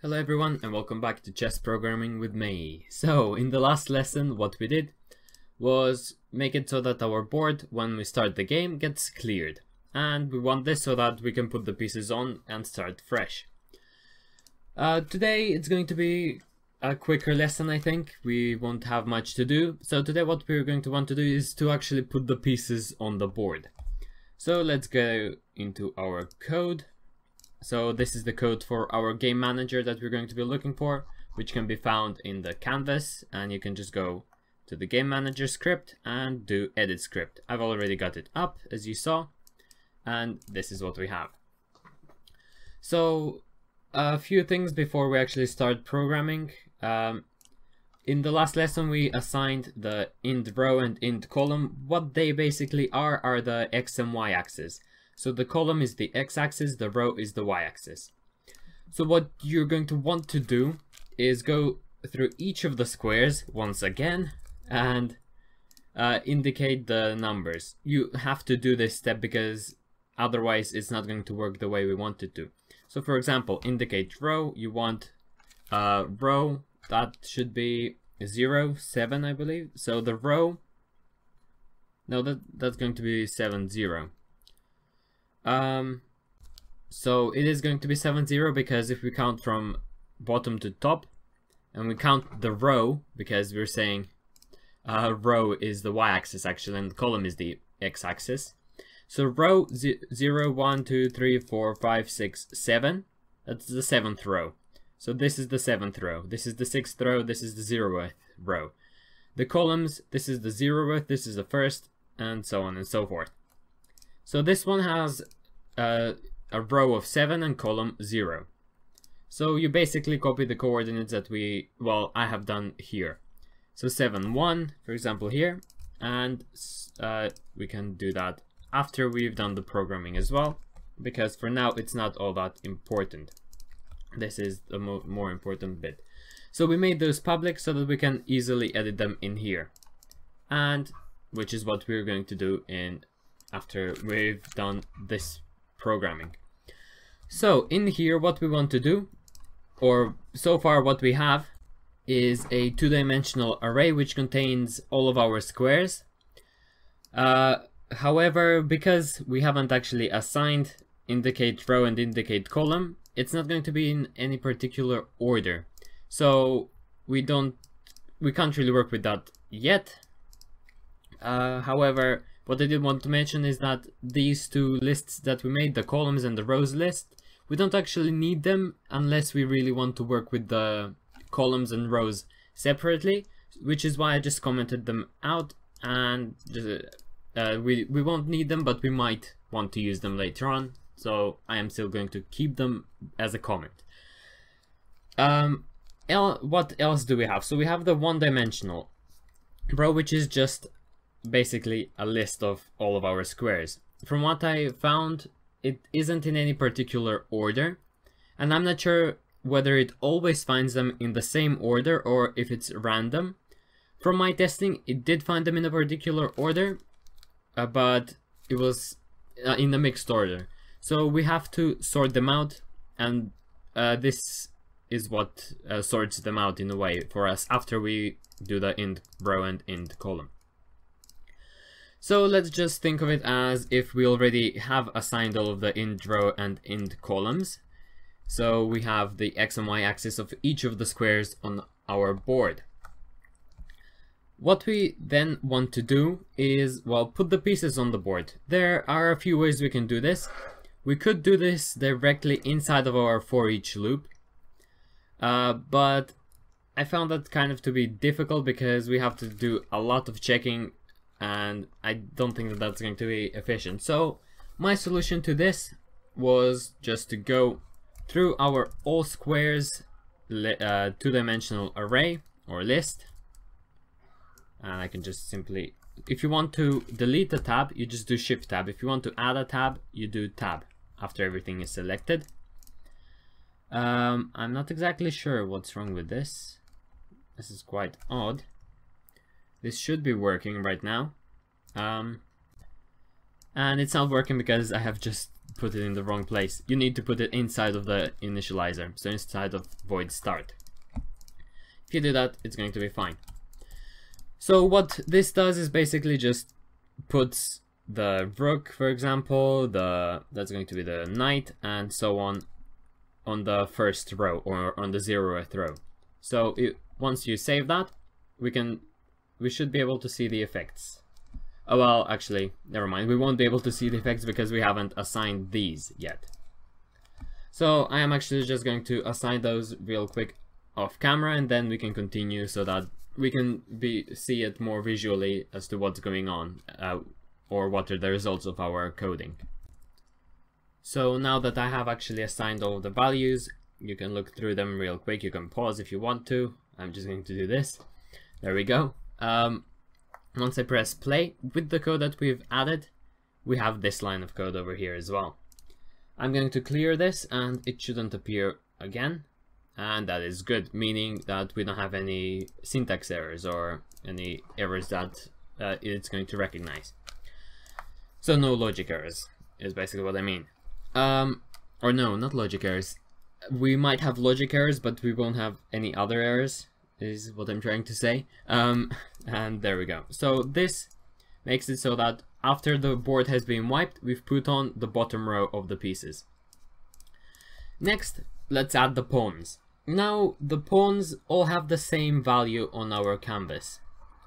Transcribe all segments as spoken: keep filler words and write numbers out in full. Hello everyone and welcome back to Chess Programming with me. So in the last lesson what we did was make it so that our board when we start the game gets cleared, and we want this so that we can put the pieces on and start fresh. Uh, today it's going to be a quicker lesson, I think. We won't have much to do, so today what we're going to want to do is to actually put the pieces on the board. So let's go into our code. So this is the code for our game manager that we're going to be looking for, which can be found in the canvas, and you can just go to the game manager script and do edit script. I've already got it up, as you saw, and this is what we have. So a few things before we actually start programming. Um, in the last lesson we assigned the int row and int column. What they basically are are the x and y axes. So the column is the x-axis, the row is the y-axis. So what you're going to want to do is go through each of the squares once again and uh, indicate the numbers. You have to do this step because otherwise it's not going to work the way we want it to. So for example, indicate row, you want uh, row, that should be zero, seven I believe. So the row, no, that, that's going to be seven, zero. Um, so it is going to be seven, zero because if we count from bottom to top and we count the row, because we're saying uh, row is the y-axis actually and the column is the x-axis. So row zero, one, two, three, four, five, six, seven, that's the seventh row. So this is the seventh row, this is the sixth row, this is the zeroth row. The columns, this is the zeroth, this is the first, and so on and so forth. So this one has Uh, a row of seven and column zero. So you basically copy the coordinates that we, well, I have done here. So seven, one, for example, here, and uh, we can do that after we've done the programming as well, because for now it's not all that important. This is the mo more important bit. So we made those public so that we can easily edit them in here, and which is what we're going to do in after we've done this programming. So in here what we want to do, or so far what we have, is a two-dimensional array which contains all of our squares. Uh, however, because we haven't actually assigned indicate row and indicate column, it's not going to be in any particular order, so we don't we can't really work with that yet. Uh, however, what I did want to mention is that these two lists that we made, the columns and the rows list, we don't actually need them unless we really want to work with the columns and rows separately, which is why I just commented them out, and uh, we, we won't need them, but we might want to use them later on, so I am still going to keep them as a comment. Um, el- what else do we have? So we have the one-dimensional row, which is just basically a list of all of our squares. From what I found, it isn't in any particular order, and I'm not sure whether it always finds them in the same order or if it's random. From my testing, it did find them in a particular order, uh, but it was uh, in a mixed order. So we have to sort them out, and uh, this is what uh, sorts them out in a way for us after we do the int row and int column. So let's just think of it as if we already have assigned all of the int row and int columns. So we have the x and y axis of each of the squares on our board. What we then want to do is, well, put the pieces on the board. There are a few ways we can do this. We could do this directly inside of our for each loop, uh, but I found that kind of to be difficult because we have to do a lot of checking, and I don't think that that's going to be efficient. So my solution to this was just to go through our all squares uh, two-dimensional array or list, and I can just simply, if you want to delete a tab you just do shift tab, if you want to add a tab you do tab after everything is selected. um, I'm not exactly sure what's wrong with this. This is quite odd. This should be working right now, um, and it's not working because I have just put it in the wrong place. You need to put it inside of the initializer, so inside of void start. If you do that, it's going to be fine. So what this does is basically just puts the rook, for example, the that's going to be the knight, and so on, on the first row or on the zeroth row. So it, once you save that, we can we should be able to see the effects. Oh, well, actually, never mind. We won't be able to see the effects because we haven't assigned these yet. So I am actually just going to assign those real quick off camera, and then we can continue so that we can be see it more visually as to what's going on, uh, or what are the results of our coding. So now that I have actually assigned all the values, you can look through them real quick. You can pause if you want to. I'm just going to do this. There we go. Um, once I press play, with the code that we've added, we have this line of code over here as well. I'm going to clear this and it shouldn't appear again. And that is good, meaning that we don't have any syntax errors or any errors that uh, it's going to recognize. So no logic errors is basically what I mean. Um, or no, not logic errors. We might have logic errors, but we won't have any other errors, is what I'm trying to say. Um, and there we go. So this makes it so that after the board has been wiped, we've put on the bottom row of the pieces. Next, let's add the pawns. Now the pawns all have the same value on our canvas,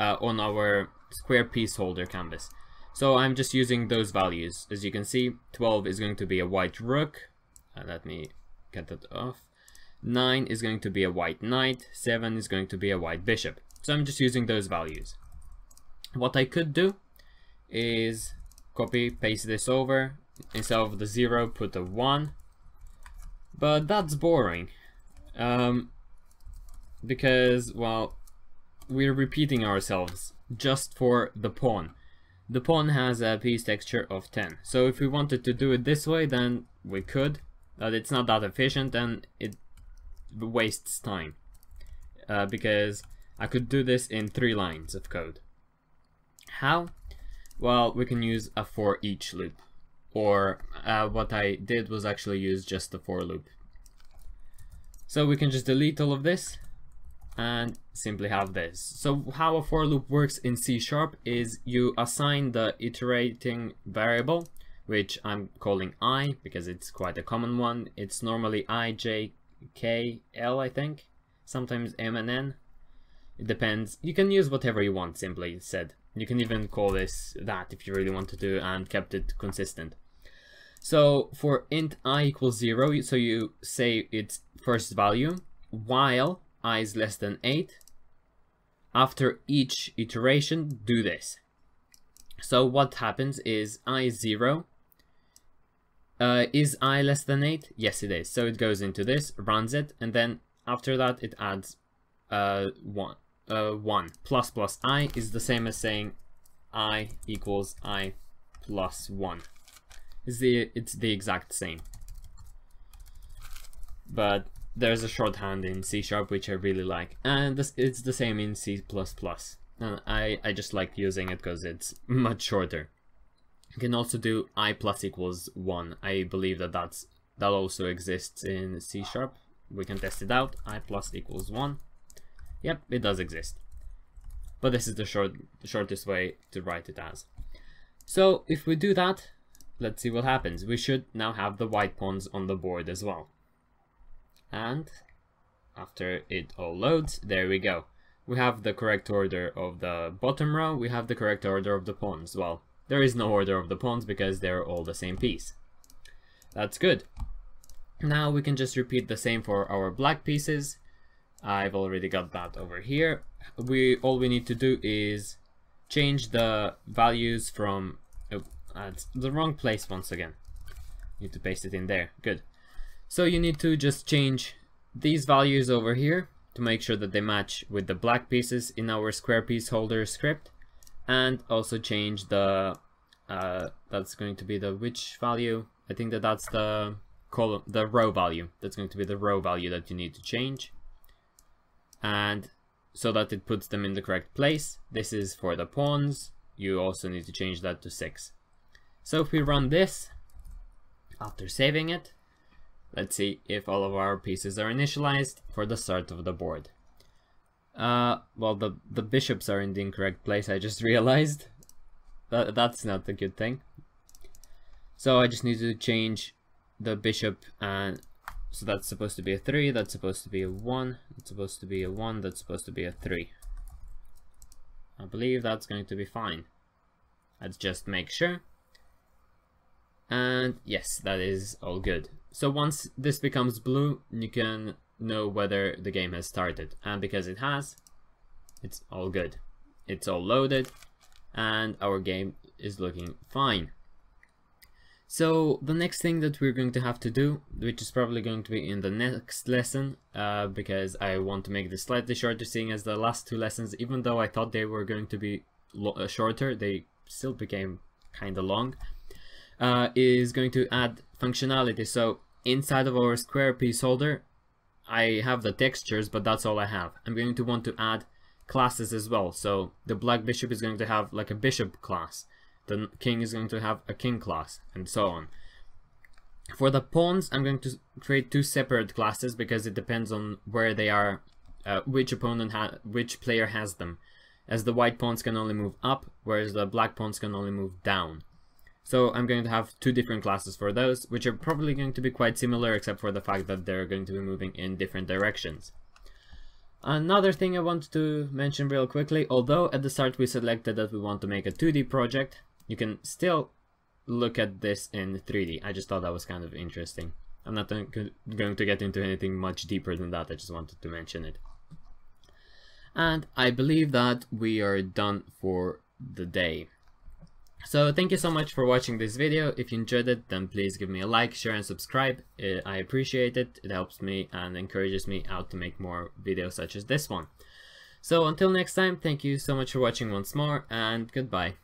uh, on our square piece holder canvas. So I'm just using those values. As you can see, twelve is going to be a white rook. Uh, let me get that off. nine is going to be a white knight. seven is going to be a white bishop. So I'm just using those values. What I could do is copy, paste this over. Instead of the zero, put a one. But that's boring. Um, because, well, we're repeating ourselves just for the pawn. The pawn has a piece texture of ten. So if we wanted to do it this way, then we could. But it's not that efficient and it wastes time. Uh, because I could do this in three lines of code. How? Well, we can use a for each loop. Or uh, what I did was actually use just the for loop. So we can just delete all of this and simply have this. So how a for loop works in C sharp is you assign the iterating variable, which I'm calling I because it's quite a common one. It's normally I, J, K, L, I think, sometimes M and N. It depends. You can use whatever you want, simply said. You can even call this that if you really want to do and kept it consistent. So for int I equals zero, so you say its first value while I is less than eight. After each iteration, do this. So what happens is I is zero. Uh, is I less than eight? Yes, it is. So it goes into this, runs it, and then after that it adds uh, one. Uh, one plus plus I is the same as saying I equals I plus one. It's the, it's the exact same. But there's a shorthand in C sharp which I really like, and this, it's the same in C plus plus. And I, I just like using it because it's much shorter. You can also do I plus equals one. I believe that that's, that also exists in C sharp. We can test it out. I plus equals one. Yep, it does exist. But this is the short, shortest way to write it as. So if we do that, let's see what happens. We should now have the white pawns on the board as well. And after it all loads, there we go. We have the correct order of the bottom row. We have the correct order of the pawns. Well, there is no order of the pawns because they're all the same piece. That's good. Now we can just repeat the same for our black pieces. I've already got that over here. We all we need to do is change the values from oh, it's the wrong place once again. Need to paste it in there. Good. So you need to just change these values over here to make sure that they match with the black pieces in our square piece holder script, and also change the uh, that's going to be the which value. I think that that's the column, the row value. That's going to be the row value that you need to change. And so that it puts them in the correct place. This is for the pawns. You also need to change that to six. So if we run this, After saving it, let's see if all of our pieces are initialized for the start of the board. Uh, well, the, the bishops are in the incorrect place, I just realized. That, that's not a good thing. So I just need to change the bishop, and so that's supposed to be a three, that's supposed to be a one, that's supposed to be a one, that's supposed to be a three. I believe that's going to be fine. Let's just make sure. And yes, that is all good. So once this becomes blue, you can know whether the game has started. And because it has, it's all good. It's all loaded, and our game is looking fine. So the next thing that we're going to have to do, which is probably going to be in the next lesson, uh, because I want to make this slightly shorter, seeing as the last two lessons, even though I thought they were going to be lo- shorter, they still became kind of long, uh, is going to add functionality. So inside of our square piece holder, I have the textures, but that's all I have. I'm going to want to add classes as well. So the black bishop is going to have like a bishop class. The king is going to have a king class, and so on. For the pawns, I'm going to create two separate classes because it depends on where they are, uh, which opponent ha which player has them. As the white pawns can only move up, whereas the black pawns can only move down. So I'm going to have two different classes for those, which are probably going to be quite similar, except for the fact that they're going to be moving in different directions. Another thing I wanted to mention real quickly, although at the start we selected that we want to make a two D project, you can still look at this in three D. I just thought that was kind of interesting. I'm not going to get into anything much deeper than that, I just wanted to mention it. And I believe that we are done for the day. So thank you so much for watching this video. If you enjoyed it, then please give me a like, share and subscribe. I appreciate it, it helps me and encourages me out to make more videos such as this one. So until next time, thank you so much for watching once more, and goodbye.